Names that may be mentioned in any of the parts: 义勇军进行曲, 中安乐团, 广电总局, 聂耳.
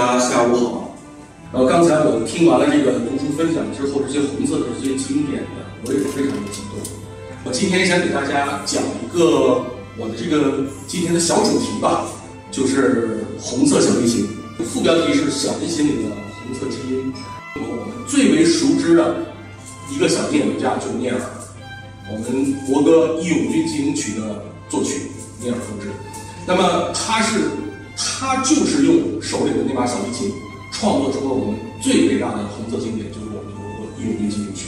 家下午好。然后刚才我听完了这个读书分享之后，这些红色的是最经典的，我也是非常的激动。我今天想给大家讲一个我的这个今天的小主题吧，就是红色小提琴，副标题是小提琴里的红色之音。我们最为熟知的一个小提琴家就是聂耳，我们国歌《义勇军进行曲》的作曲聂耳同志。那么他就是用手里的那把小提琴，创作出了我们最伟大的红色经典，就是我们的国歌《义勇军进行曲》。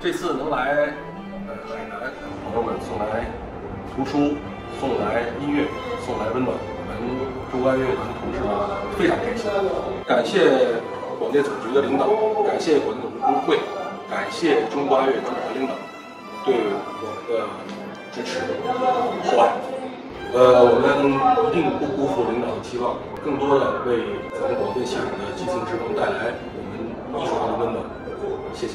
这次能来海南，朋友们送来图书，送来音乐，送来温暖，我们中安乐团同志非常开心。感谢广电总局的领导，感谢广电总局工会，感谢中国爱乐主管领导对我们的支持和厚爱。我们一定不辜负领导的期望，更多的为咱们广电系统的基层职工带来我们艺术上的温暖。谢谢。